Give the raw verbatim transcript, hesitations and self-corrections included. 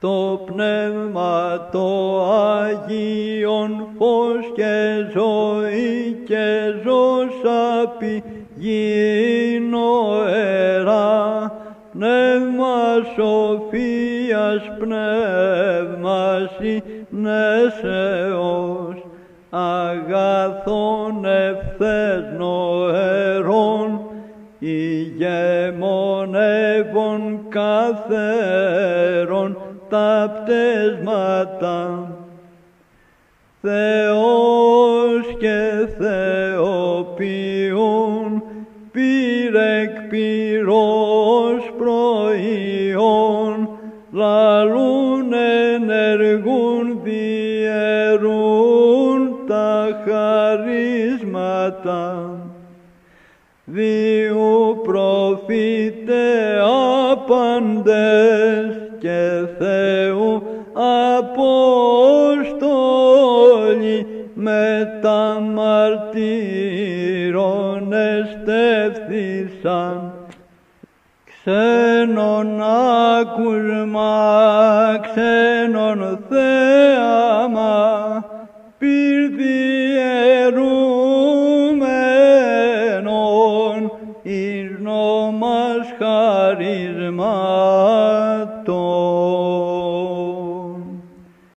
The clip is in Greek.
Το πνεύμα το άγιον φως και ζωή και ζώσα πηγή νοερά, πνεύμα σοφίας, πνεύμα συνέσεως, αγαθών ευθές νοερών, ηγεμονεύων καθέρων τα πτέσματα. Θεός και θεοποιούν, πήρε εκ πυρός προϊόν, λαλούν, ενεργούν, διαιρούν τα χαρίσματα. Διού προφήτε άπαντες και Θεού Απόστολοι με τα μαρτύρων εστεύθησαν. Ξένον άκουσμα, ξένον θέαμα, πυρδιαιρούμενον εις νομάς χαρίσμα.